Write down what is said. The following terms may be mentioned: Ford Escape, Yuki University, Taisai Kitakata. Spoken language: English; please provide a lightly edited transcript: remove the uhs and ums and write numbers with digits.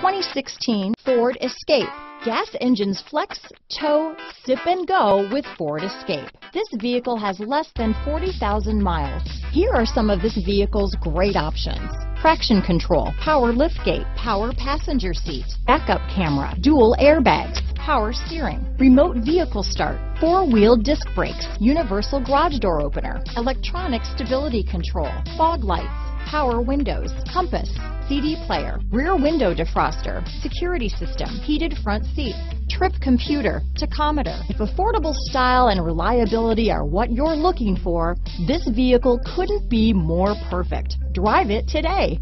2016 Ford Escape. Gas engines flex, tow, sip and go with Ford Escape. This vehicle has less than 40,000 miles. Here are some of this vehicle's great options: traction control, power liftgate, power passenger seat, backup camera, dual airbags, power steering, remote vehicle start, four-wheel disc brakes, universal garage door opener, electronic stability control, fog lights, power windows, compass, CD player, rear window defroster, security system, heated front seats, trip computer, tachometer. If affordable style and reliability are what you're looking for, this vehicle couldn't be more perfect. Drive it today.